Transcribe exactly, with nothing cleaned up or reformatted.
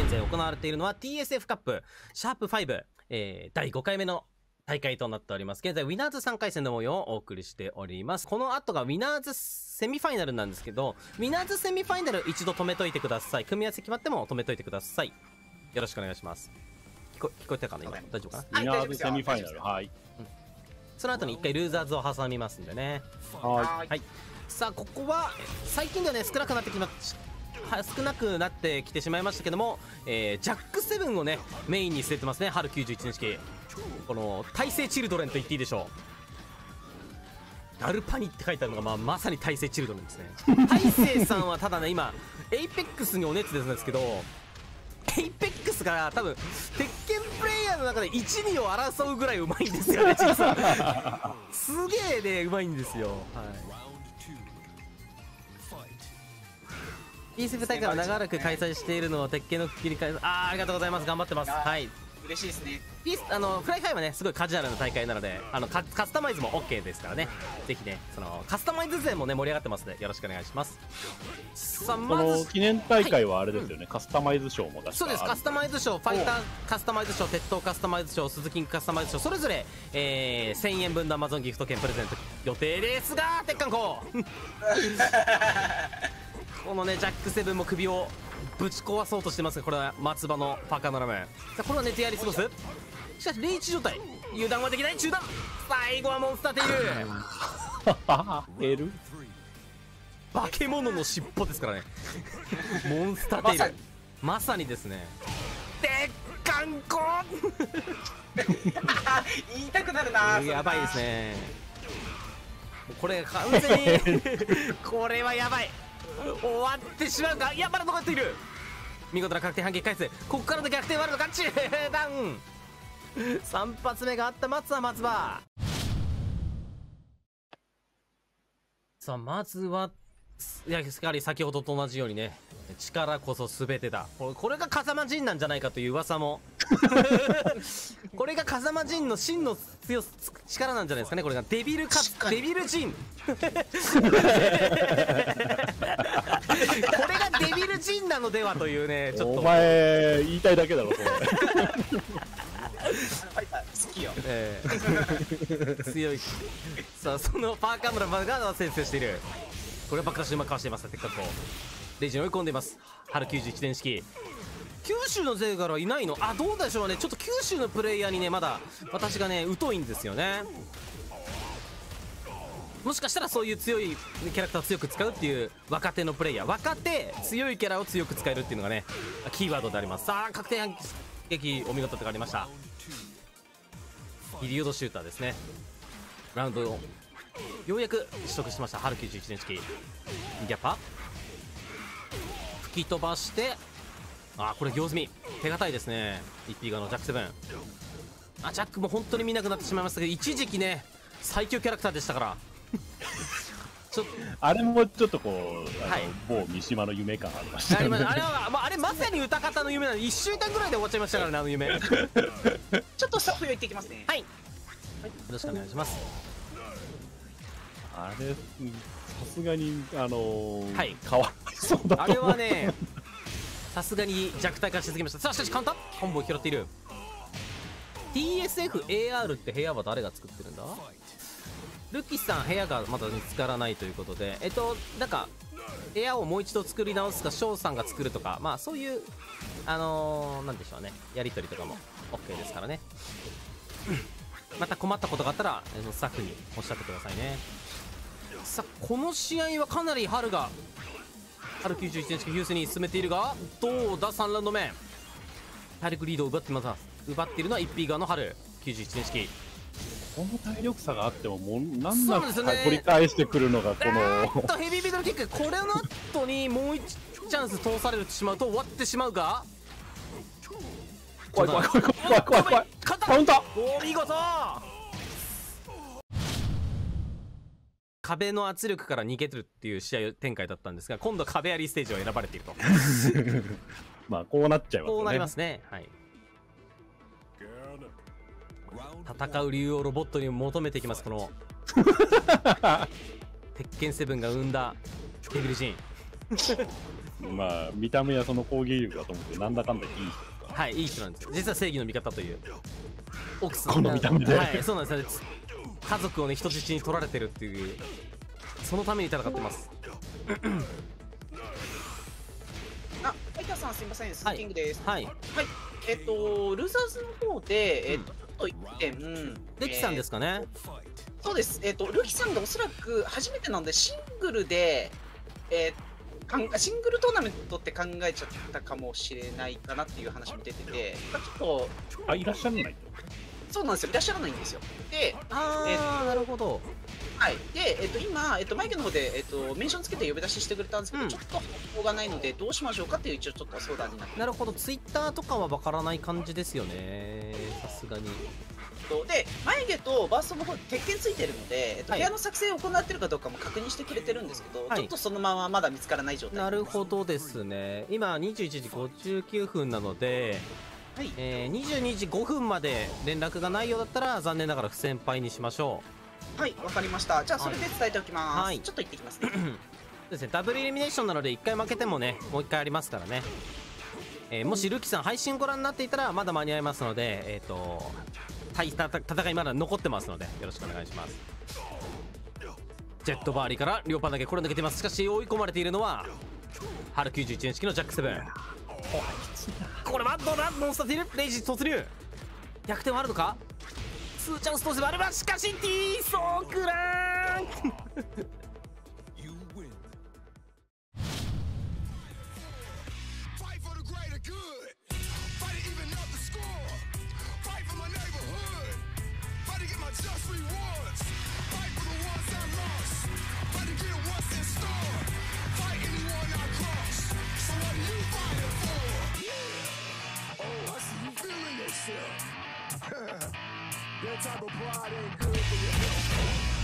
現在行われているのは ティーエスエフ カップシャープファイブ、えー、だいごかいめの大会となっております。現在ウィナーズさんかい戦の模様をお送りしております。この後がウィナーズセミファイナルなんですけど、ウィナーズセミファイナル一度止めといてください。組み合わせ決まっても止めといてください。よろしくお願いします。聞こ、聞こえたかな今？大丈夫かな？ウィナーズセミファイナル、はい。うん、その後に一回ルーザーズを挟みますんでね。はい。はい。さあここは最近ではね少なくなってきました。は少なくなってきてしまいましたけども、えー、ジャックセブンをねメインに据えてますね。春きゅうじゅういち式この耐性チルドレンと言っていいでしょう。ダルパニって書いてあるのが、まあ、まさに耐性チルドレンですね。耐性さんはただね今エイペックスにお熱ですんですけど、エイペックスから多分鉄拳プレイヤーの中でいち、にを争うぐらいうまいんですよね。実はすげえねうまいんですよ。はいティーエスエフ 大会は長らく開催しているのを鉄拳の切り替え、あーありがとうございます。頑張ってます。はい。嬉しいですね。あのフライファイはねすごいカジュアルな大会なので、あのカスタマイズも OK ですからね。ぜひねそのカスタマイズ勢もね盛り上がってますのでよろしくお願いします。さあまず記念大会はあれですよね。カスタマイズ賞も出して。そうです。カスタマイズ賞、ファイターカスタマイズ賞、鉄塔カスタマイズ賞、鈴木カスタマイズ賞それぞれせんえんぶんの Amazon ギフト券プレゼント予定ですが鉄拳こう。このねジャックセブンも首をぶち壊そうとしてますが、これは松葉のパーカーのラメ。さあこれはねティアリスボス、しかしリーチ状態、油断はできない。中断、最後はモンスターテイルテイル化け物の尻尾ですからね。モンスターテイルまさにですね鉄管コ言いたくなるな。やばいですねこれ完全にこれはやばい、終わってしまうか。いやまだ残っている、見事な確定反撃回数。ここからの逆転はあるのか。中断さん発目があった松は松葉。さあまずはいやしかり先ほどと同じようにね力こそ全てだ、これ、これが風間陣なんじゃないかという噂もこれが風間陣の真の強さ力なんじゃないですかね。これがデビルカデビル陣これがデビル陣なのではというね。ちょっとお前言いたいだけだろそれ好きよ、えー、強い。さあそのパーカー村バガードは先制している。これはバックラッシュうまくかわしています。せっかくこうレイジに追い込んでいます。春きゅうじゅういちねん式九州の勢からいないの、あどうでしょうね。ちょっと九州のプレイヤーにねまだ私がね疎いんですよね。もしかしたらそういう強いキャラクターを強く使うっていう若手のプレイヤー、若手強いキャラを強く使えるっていうのがねキーワードであります。さあ確定反撃お見事とかありました。イリオドシューターですね。ラウンドよんようやく取得しました春きゅうじゅういちねん式。ギャパ吹き飛ばして、あこれ行積み手堅いですね。一匹側のジャックセブン、あジャックも本当に見なくなってしまいましたけど一時期ね最強キャラクターでしたからちょあれもちょっとこう、はい、某三島の夢感ありましたね。 あ, あれは、まあ、あれまさに歌方の夢なのでいっしゅうかんぐらいで終わっちゃいましたからねあの夢ちょっとスタッフ用行ってきますね。はい、はい、よろしくお願いします。あれさすがにあのー、はい変わりそうだと思った。あれはねさすがに弱体化しすぎました。さあしかし簡単コンボを拾っている。 ティーエスエフエーアール って部屋は誰が作ってるんだ。ルキさん部屋がまだ見つからないということで、えっとなんか部屋をもう一度作り直すか翔さんが作るとか、まあそういうあのー、なんでしょうねやり取りとかも OK ですからねまた困ったことがあったらスタッフにおっしゃってくださいね。さあこの試合はかなり春が春きゅうじゅういちねん式優勢に進めているがどうだ。さんラウンド目体力リードを奪ってます。奪っているのは ワンピー 側の春きゅうじゅういちねん式。この体力差があってももう何なく取り返してくるのがこのヘビーミドルキック、これの後にもういちチャンス通されてしまうと終わってしまうが怖い怖い怖い怖い怖い怖いカウンターお見事。壁の圧力から逃げてるっていう試合展開だったんですが今度は壁ありステージを選ばれているとまあこうなっちゃいますね。こうなりますね、はい、戦う理由をロボットに求めていきますこの鉄拳セブンが生んだデビル陣まあ見た目はその攻撃力だと思ってなんだかんだいい人ですから。はい、いい人なんですよ実は。正義の味方というオクスこの見た目で、はい、そうなんですよ。家族をね人質に取られてるっていう、そのために戦ってます。あ、ファイターさんすみません、スッキングです。はい、はい、えっとルーザーズの方で、えっといってん、ルキさんですかね。そうです。えっとルキさんがおそらく初めてなんで、シングルでえシングルトーナメントって考えちゃったかもしれないかなっていう話も出てて、ちょっとあいらっしゃらないと。そうなんですよ、いらっしゃらないんですよ。で、ああ、なるほど。はい、で、えっと、今、えっと、マイクの方で、えっと、メンションつけて呼び出ししてくれたんですけど、うん、ちょっと方法がないので、どうしましょうかっていう、一応ちょっと相談になって。なるほど、ツイッターとかはわからない感じですよね、さすがに。で、眉毛とバーストの方に鉄拳ついてるので、えっと、部屋の作成を行ってるかどうかも確認してくれてるんですけど、はい、ちょっとそのまままだ見つからない状態。なるほどですね。今、にじゅういちじごじゅうきゅうふんなので、はい、えー、にじゅうにじごふんまで連絡がないようだったら残念ながら不先輩にしましょう。はい、わかりました。じゃあそれで伝えておきます、はい、ちょっと行ってきますね。そうですね、ダブルエリミネーションなのでいっかい負けてもねもういっかいありますからね、えー、もしルキさん配信ご覧になっていたらまだ間に合いますので、えっと対戦いまだ残ってますのでよろしくお願いします。ジェットバーリーから両パンだけこれ抜けてます。しかし追い込まれているのは春きゅうじゅういちねん式のジャックセブン。これはどうだ、モンスターティールレイジ突入、逆転はあるのか。ツーチャンス通せばあれば、しかし T ソークラーン。That type of pride ain't good for your health.